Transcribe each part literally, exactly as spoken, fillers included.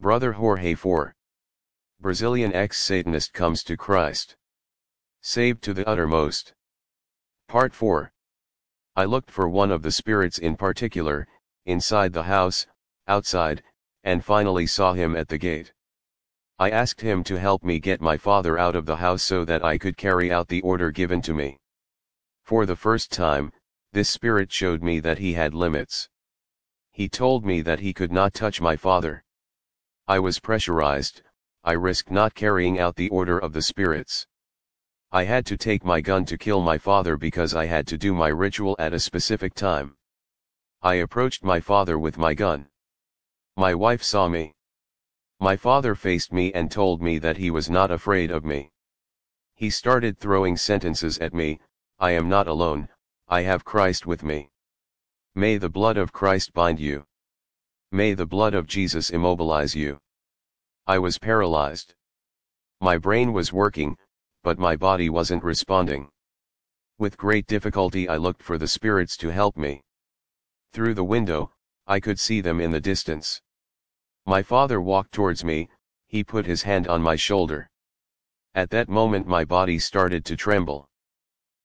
Brother Jorge four. Brazilian ex-Satanist comes to Christ. Saved to the uttermost. Part four. I looked for one of the spirits in particular, inside the house, outside, and finally saw him at the gate. I asked him to help me get my father out of the house so that I could carry out the order given to me. For the first time, this spirit showed me that he had limits. He told me that he could not touch my father. I was pressurized, I risked not carrying out the order of the spirits. I had to take my gun to kill my father because I had to do my ritual at a specific time. I approached my father with my gun. My wife saw me. My father faced me and told me that he was not afraid of me. He started throwing sentences at me, I am not alone, I have Christ with me. May the blood of Christ bind you. May the blood of Jesus immobilize you. I was paralyzed. My brain was working, but my body wasn't responding. With great difficulty I looked for the spirits to help me. Through the window, I could see them in the distance. My father walked towards me, he put his hand on my shoulder. At that moment my body started to tremble.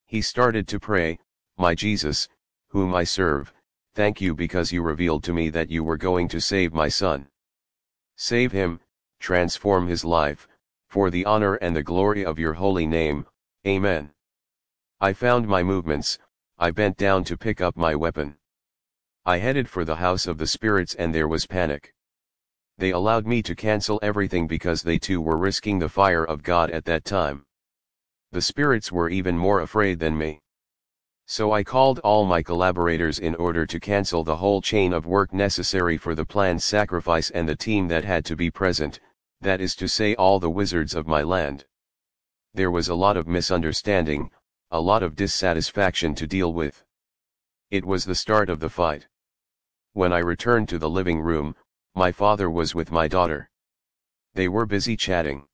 He started to pray, "My Jesus, whom I serve, thank you because you revealed to me that you were going to save my son. Save him, transform his life, for the honor and the glory of your holy name, amen." I found my movements, I bent down to pick up my weapon. I headed for the house of the spirits and there was panic. They allowed me to cancel everything because they too were risking the fire of God at that time. The spirits were even more afraid than me. So I called all my collaborators in order to cancel the whole chain of work necessary for the planned sacrifice and the team that had to be present, that is to say all the wizards of my land. There was a lot of misunderstanding, a lot of dissatisfaction to deal with. It was the start of the fight. When I returned to the living room, my father was with my daughter. They were busy chatting.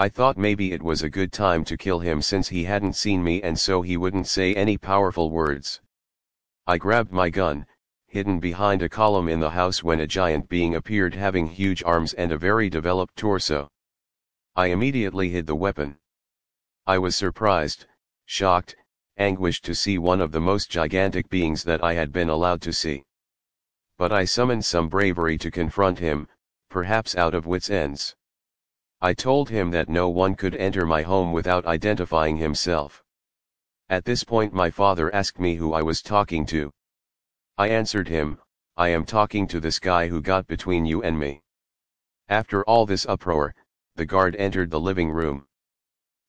I thought maybe it was a good time to kill him since he hadn't seen me and so he wouldn't say any powerful words. I grabbed my gun, hidden behind a column in the house when a giant being appeared having huge arms and a very developed torso. I immediately hid the weapon. I was surprised, shocked, anguished to see one of the most gigantic beings that I had been allowed to see. But I summoned some bravery to confront him, perhaps out of wit's ends. I told him that no one could enter my home without identifying himself. At this point my father asked me who I was talking to. I answered him, "I am talking to this guy who got between you and me." After all this uproar, the guard entered the living room.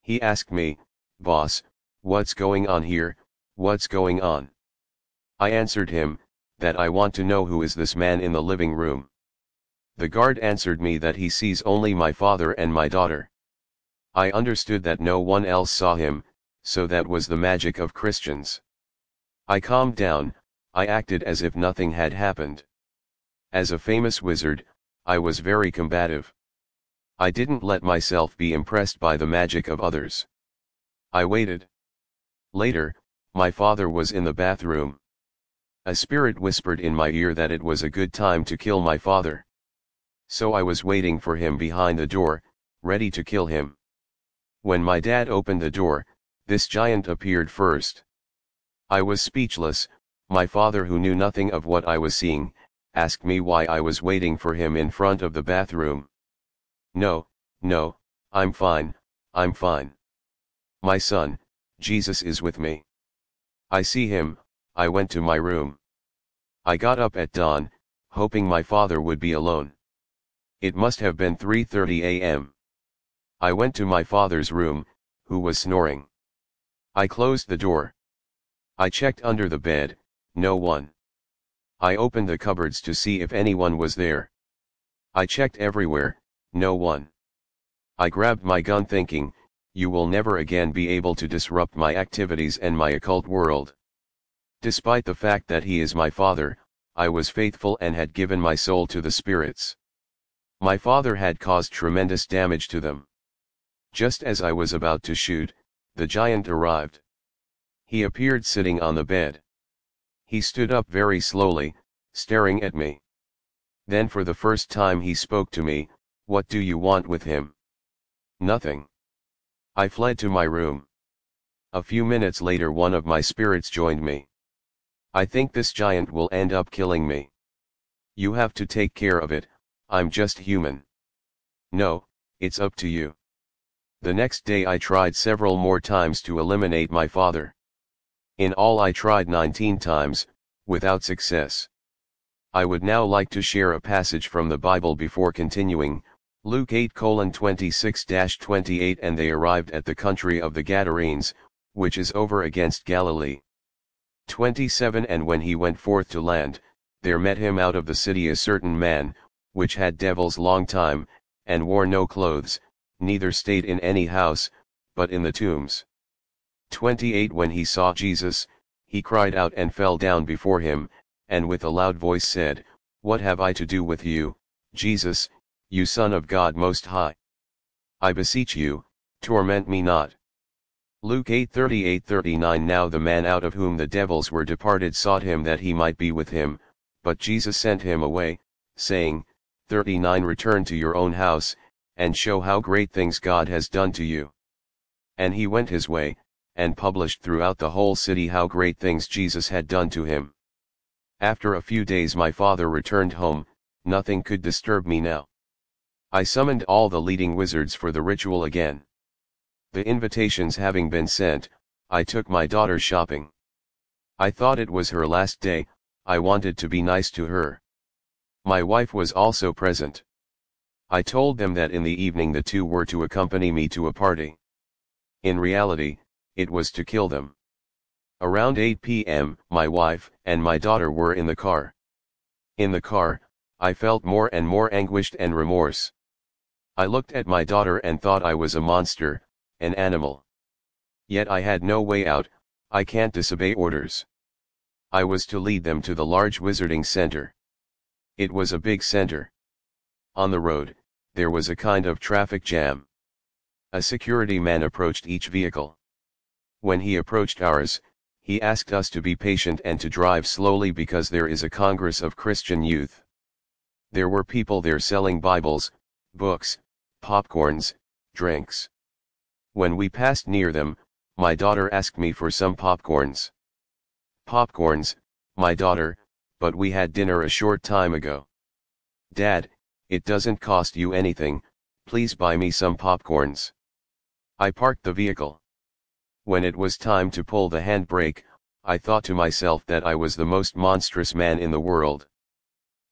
He asked me, "Boss, what's going on here, what's going on?" I answered him, that I want to know who is this man in the living room. The guard answered me that he sees only my father and my daughter. I understood that no one else saw him, so that was the magic of Christians. I calmed down, I acted as if nothing had happened. As a famous wizard, I was very combative. I didn't let myself be impressed by the magic of others. I waited. Later, my father was in the bathroom. A spirit whispered in my ear that it was a good time to kill my father. So I was waiting for him behind the door, ready to kill him. When my dad opened the door, this giant appeared first. I was speechless. My father, who knew nothing of what I was seeing, asked me why I was waiting for him in front of the bathroom. "No, no, I'm fine, I'm fine. My son, Jesus is with me. I see him." I went to my room. I got up at dawn, hoping my father would be alone. It must have been three thirty a m I went to my father's room, who was snoring. I closed the door. I checked under the bed, no one. I opened the cupboards to see if anyone was there. I checked everywhere, no one. I grabbed my gun thinking, you will never again be able to disrupt my activities and my occult world. Despite the fact that he is my father, I was faithful and had given my soul to the spirits. My father had caused tremendous damage to them. Just as I was about to shoot, the giant arrived. He appeared sitting on the bed. He stood up very slowly, staring at me. Then for the first time he spoke to me, "What do you want with him?" "Nothing." I fled to my room. A few minutes later one of my spirits joined me. "I think this giant will end up killing me. You have to take care of it, I'm just human." "No, it's up to you." The next day I tried several more times to eliminate my father. In all I tried nineteen times, without success. I would now like to share a passage from the Bible before continuing, Luke eight colon twenty-six to twenty-eight. "And they arrived at the country of the Gadarenes, which is over against Galilee. twenty-seven And when he went forth to land, there met him out of the city a certain man, which had devils long time, and wore no clothes, neither stayed in any house, but in the tombs. twenty-eight When he saw Jesus, he cried out and fell down before him, and with a loud voice said, 'What have I to do with you, Jesus, you Son of God Most High? I beseech you, torment me not.' Luke eight thirty-eight to thirty-nine. Now the man out of whom the devils were departed sought him that he might be with him, but Jesus sent him away, saying, thirty-nine Return to your own house, and show how great things God has done to you. And he went his way, and published throughout the whole city how great things Jesus had done to him. After a few days my father returned home, nothing could disturb me now. I summoned all the leading wizards for the ritual again. The invitations having been sent, I took my daughter shopping. I thought it was her last day, I wanted to be nice to her. My wife was also present. I told them that in the evening the two were to accompany me to a party. In reality, it was to kill them. Around eight p m, my wife and my daughter were in the car. In the car, I felt more and more anguished and remorse. I looked at my daughter and thought I was a monster, an animal. Yet I had no way out, I can't disobey orders. I was to lead them to the large wizarding center. It was a big center. On the road, there was a kind of traffic jam. A security man approached each vehicle. When he approached ours, he asked us to be patient and to drive slowly because there is a Congress of Christian Youth. There were people there selling Bibles, books, popcorns, drinks. When we passed near them, my daughter asked me for some popcorns. Popcorns, my daughter, but we had dinner a short time ago. "Dad, it doesn't cost you anything, please buy me some popcorns." I parked the vehicle. When it was time to pull the handbrake, I thought to myself that I was the most monstrous man in the world.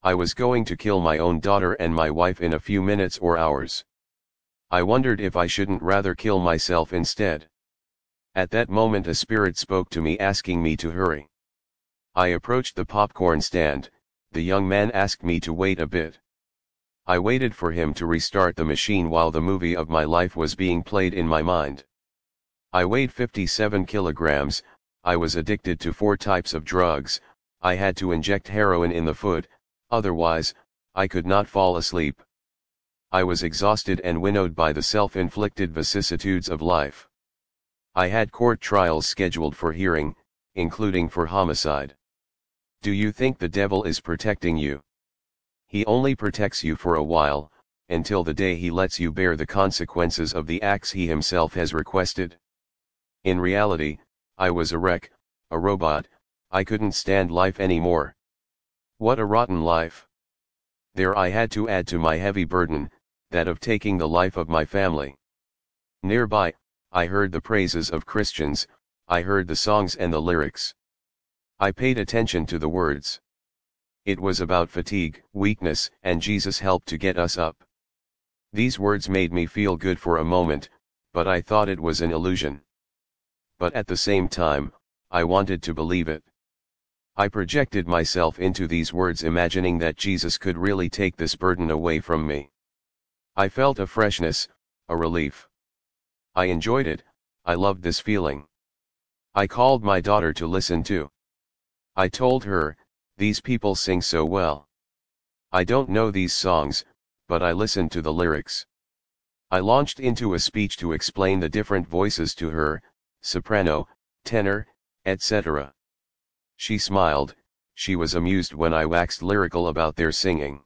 I was going to kill my own daughter and my wife in a few minutes or hours. I wondered if I shouldn't rather kill myself instead. At that moment a spirit spoke to me asking me to hurry. I approached the popcorn stand, the young man asked me to wait a bit. I waited for him to restart the machine while the movie of my life was being played in my mind. I weighed fifty-seven kilograms, I was addicted to four types of drugs, I had to inject heroin in the foot, otherwise, I could not fall asleep. I was exhausted and winnowed by the self-inflicted vicissitudes of life. I had court trials scheduled for hearing, including for homicide. Do you think the devil is protecting you? He only protects you for a while, until the day he lets you bear the consequences of the acts he himself has requested. In reality, I was a wreck, a robot, I couldn't stand life anymore. What a rotten life! There I had to add to my heavy burden, that of taking the life of my family. Nearby, I heard the praises of Christians, I heard the songs and the lyrics. I paid attention to the words. It was about fatigue, weakness, and Jesus helped to get us up. These words made me feel good for a moment, but I thought it was an illusion. But at the same time, I wanted to believe it. I projected myself into these words imagining that Jesus could really take this burden away from me. I felt a freshness, a relief. I enjoyed it, I loved this feeling. I called my daughter to listen to. I told her, "These people sing so well. I don't know these songs, but I listened to the lyrics." I launched into a speech to explain the different voices to her, soprano, tenor, et cetera. She smiled, she was amused when I waxed lyrical about their singing.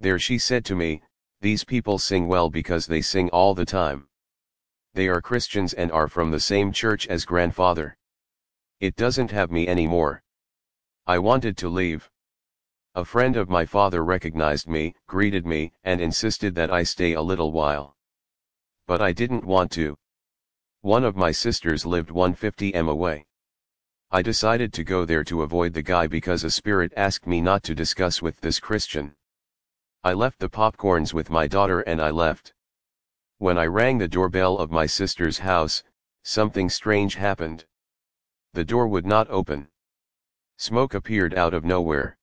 There she said to me, "These people sing well because they sing all the time. They are Christians and are from the same church as grandfather. It doesn't have me anymore." I wanted to leave. A friend of my father recognized me, greeted me, and insisted that I stay a little while. But I didn't want to. One of my sisters lived one hundred fifty miles away. I decided to go there to avoid the guy because a spirit asked me not to discuss with this Christian. I left the popcorns with my daughter and I left. When I rang the doorbell of my sister's house, something strange happened. The door would not open. Smoke appeared out of nowhere.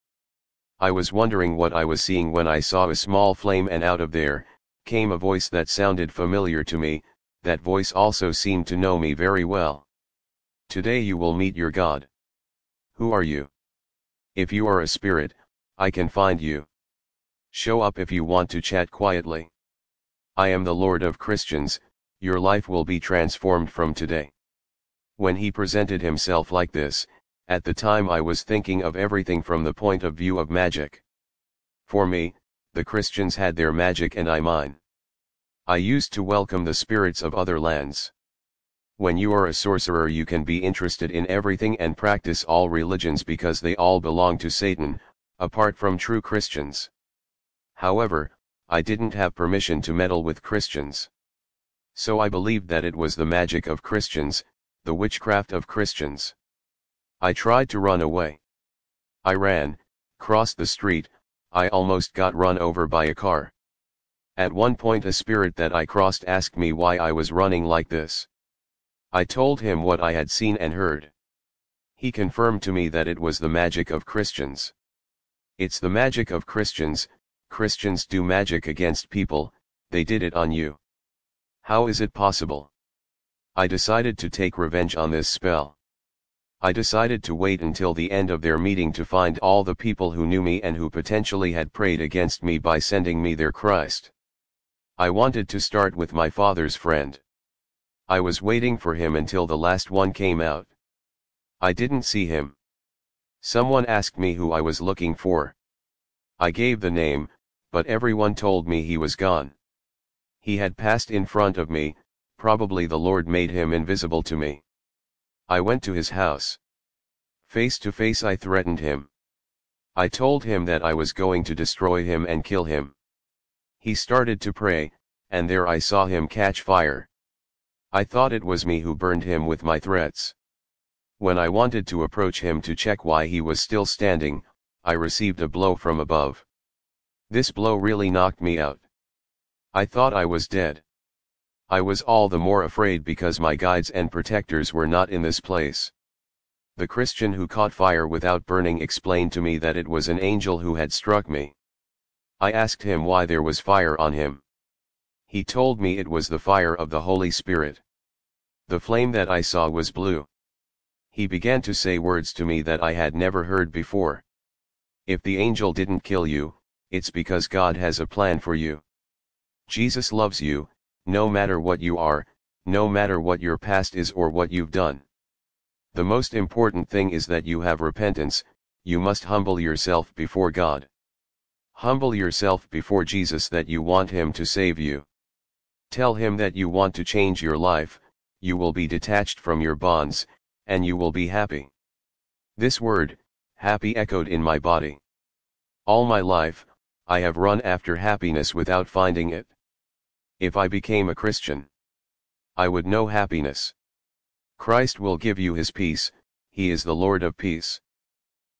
I was wondering what I was seeing when I saw a small flame, and out of there came a voice that sounded familiar to me. That voice also seemed to know me very well. "Today you will meet your God. Who are you? If you are a spirit, I can find you. Show up if you want to chat quietly. I am the Lord of Christians, your life will be transformed from today." When he presented himself like this, at the time I was thinking of everything from the point of view of magic. For me, the Christians had their magic and I mine. I used to welcome the spirits of other lands. When you are a sorcerer, you can be interested in everything and practice all religions because they all belong to Satan, apart from true Christians. However, I didn't have permission to meddle with Christians. So I believed that it was the magic of Christians, the witchcraft of Christians. I tried to run away. I ran, crossed the street, I almost got run over by a car. At one point a spirit that I crossed asked me why I was running like this. I told him what I had seen and heard. He confirmed to me that it was the magic of Christians. It's the magic of Christians. Christians do magic against people, they did it on you. How is it possible? I decided to take revenge on this spell. I decided to wait until the end of their meeting to find all the people who knew me and who potentially had prayed against me by sending me their Christ. I wanted to start with my father's friend. I was waiting for him until the last one came out. I didn't see him. Someone asked me who I was looking for. I gave the name, but everyone told me he was gone. He had passed in front of me, probably the Lord made him invisible to me. I went to his house. Face to face I threatened him. I told him that I was going to destroy him and kill him. He started to pray, and there I saw him catch fire. I thought it was me who burned him with my threats. When I wanted to approach him to check why he was still standing, I received a blow from above. This blow really knocked me out. I thought I was dead. I was all the more afraid because my guides and protectors were not in this place. The Christian who caught fire without burning explained to me that it was an angel who had struck me. I asked him why there was fire on him. He told me it was the fire of the Holy Spirit. The flame that I saw was blue. He began to say words to me that I had never heard before. "If the angel didn't kill you, it's because God has a plan for you. Jesus loves you, no matter what you are, no matter what your past is or what you've done. The most important thing is that you have repentance. You must humble yourself before God. Humble yourself before Jesus that you want him to save you. Tell him that you want to change your life, you will be detached from your bonds, and you will be happy." This word, happy, echoed in my body. All my life, I have run after happiness without finding it. If I became a Christian, I would know happiness. Christ will give you his peace, he is the Lord of peace.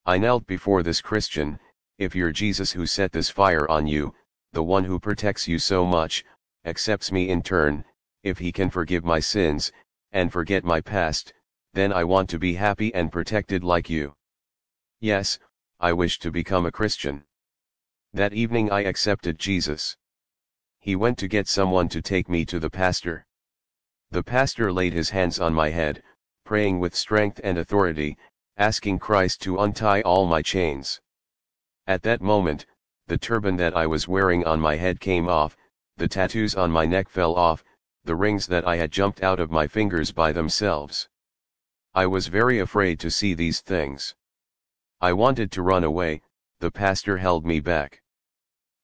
I knelt before this Christian. "If your Jesus who set this fire on you, the one who protects you so much, accepts me in turn, if he can forgive my sins, and forget my past, then I want to be happy and protected like you. Yes, I wish to become a Christian." That evening I accepted Jesus. He went to get someone to take me to the pastor. The pastor laid his hands on my head, praying with strength and authority, asking Christ to untie all my chains. At that moment, the turban that I was wearing on my head came off, the tattoos on my neck fell off, the rings that I had jumped out of my fingers by themselves. I was very afraid to see these things. I wanted to run away. The pastor held me back.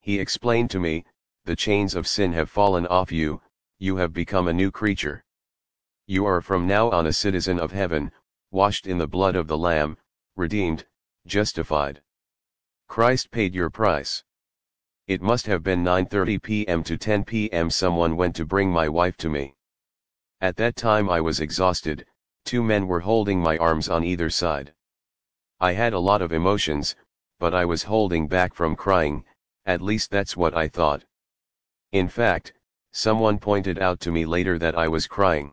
He explained to me, the chains of sin have fallen off you, you have become a new creature. You are from now on a citizen of heaven, washed in the blood of the Lamb, redeemed, justified. Christ paid your price. It must have been nine thirty p m to ten p m Someone went to bring my wife to me. At that time I was exhausted, two men were holding my arms on either side. I had a lot of emotions, but I was holding back from crying, at least that's what I thought. In fact, someone pointed out to me later that I was crying.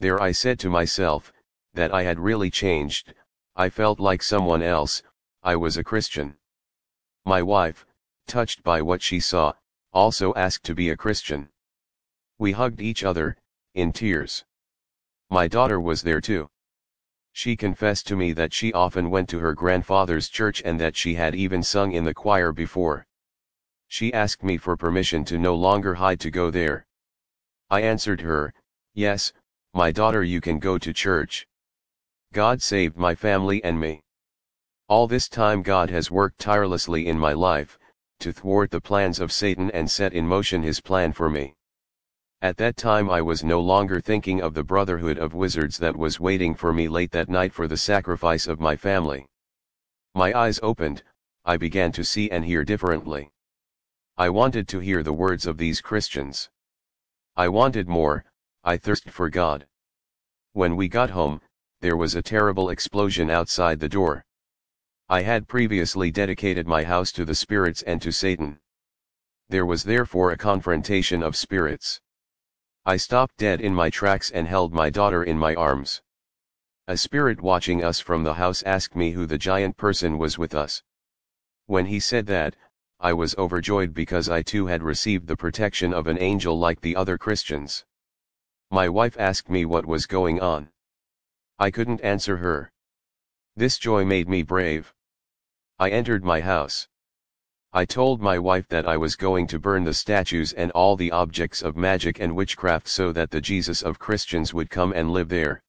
There I said to myself, that I had really changed, I felt like someone else, I was a Christian. My wife, touched by what she saw, also asked to be a Christian. We hugged each other, in tears. My daughter was there too. She confessed to me that she often went to her grandfather's church and that she had even sung in the choir before. She asked me for permission to no longer hide to go there. I answered her, yes, my daughter, you can go to church. God saved my family and me. All this time God has worked tirelessly in my life, to thwart the plans of Satan and set in motion his plan for me. At that time I was no longer thinking of the brotherhood of wizards that was waiting for me late that night for the sacrifice of my family. My eyes opened, I began to see and hear differently. I wanted to hear the words of these Christians. I wanted more, I thirsted for God. When we got home, there was a terrible explosion outside the door. I had previously dedicated my house to the spirits and to Satan. There was therefore a confrontation of spirits. I stopped dead in my tracks and held my daughter in my arms. A spirit watching us from the house asked me who the giant person was with us. When he said that, I was overjoyed because I too had received the protection of an angel like the other Christians. My wife asked me what was going on. I couldn't answer her. This joy made me brave. I entered my house. I told my wife that I was going to burn the statues and all the objects of magic and witchcraft so that the Jesus of Christians would come and live there.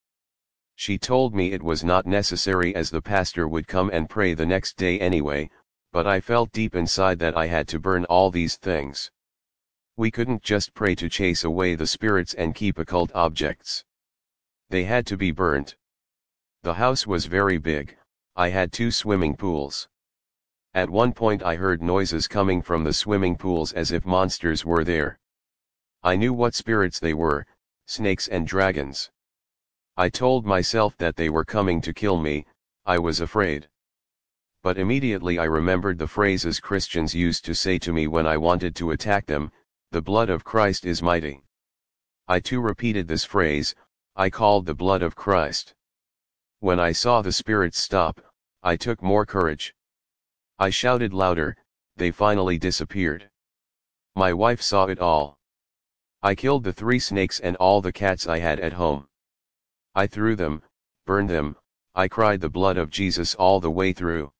She told me it was not necessary as the pastor would come and pray the next day anyway, but I felt deep inside that I had to burn all these things. We couldn't just pray to chase away the spirits and keep occult objects. They had to be burnt. The house was very big, I had two swimming pools. At one point I heard noises coming from the swimming pools as if monsters were there. I knew what spirits they were, snakes and dragons. I told myself that they were coming to kill me, I was afraid. But immediately I remembered the phrases Christians used to say to me when I wanted to attack them, the blood of Christ is mighty. I too repeated this phrase, I called the blood of Christ. When I saw the spirits stop, I took more courage. I shouted louder, they finally disappeared. My wife saw it all. I killed the three snakes and all the cats I had at home. I threw them, burned them, I cried the blood of Jesus all the way through.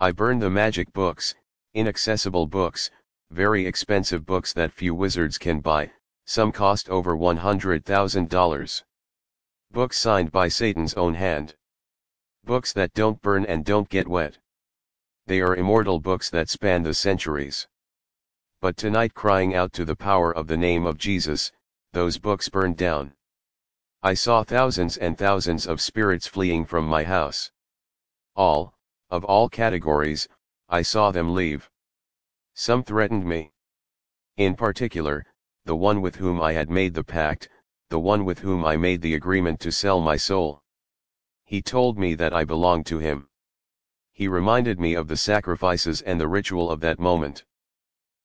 I burned the magic books, inaccessible books, very expensive books that few wizards can buy, some cost over one hundred thousand dollars. Books signed by Satan's own hand. Books that don't burn and don't get wet. They are immortal books that span the centuries. But tonight, crying out to the power of the name of Jesus, those books burned down. I saw thousands and thousands of spirits fleeing from my house. All, of all categories, I saw them leave. Some threatened me. In particular, the one with whom I had made the pact, the one with whom I made the agreement to sell my soul. He told me that I belonged to him. He reminded me of the sacrifices and the ritual of that moment.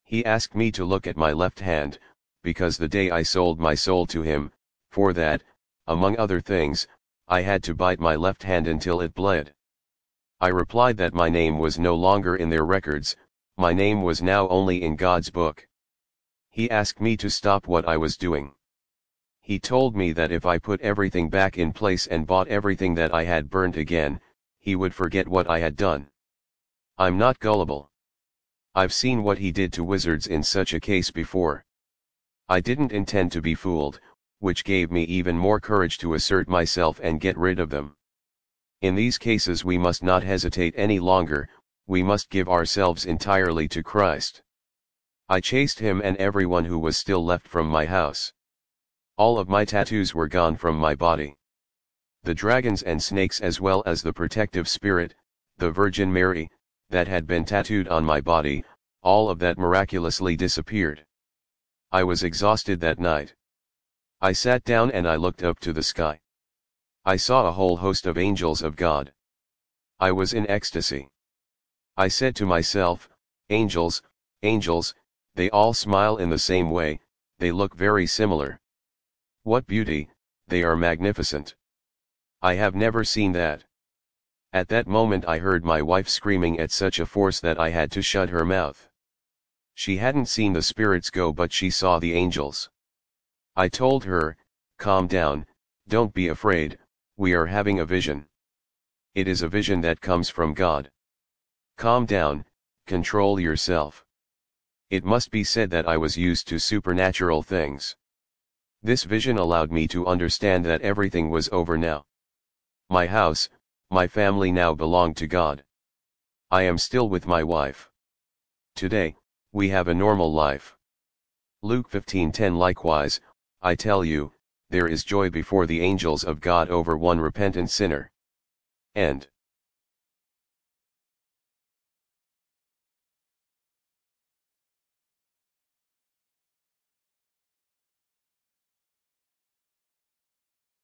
He asked me to look at my left hand, because the day I sold my soul to him, for that, among other things, I had to bite my left hand until it bled. I replied that my name was no longer in their records, my name was now only in God's book. He asked me to stop what I was doing. He told me that if I put everything back in place and bought everything that I had burnt again, he would forget what I had done. I'm not gullible. I've seen what he did to wizards in such a case before. I didn't intend to be fooled, which gave me even more courage to assert myself and get rid of them. In these cases we must not hesitate any longer, we must give ourselves entirely to Christ. I chased him and everyone who was still left from my house. All of my tattoos were gone from my body. The dragons and snakes, as well as the protective spirit, the Virgin Mary, that had been tattooed on my body, all of that miraculously disappeared. I was exhausted that night. I sat down and I looked up to the sky. I saw a whole host of angels of God. I was in ecstasy. I said to myself, angels, angels, they all smile in the same way, they look very similar. What beauty, they are magnificent. I have never seen that. At that moment I heard my wife screaming at such a force that I had to shut her mouth. She hadn't seen the spirits go, but she saw the angels. I told her, calm down, don't be afraid, we are having a vision. It is a vision that comes from God. Calm down, control yourself. It must be said that I was used to supernatural things. This vision allowed me to understand that everything was over now. My house, my family now belong to God. I am still with my wife. Today, we have a normal life. Luke fifteen ten Likewise, I tell you, there is joy before the angels of God over one repentant sinner. End.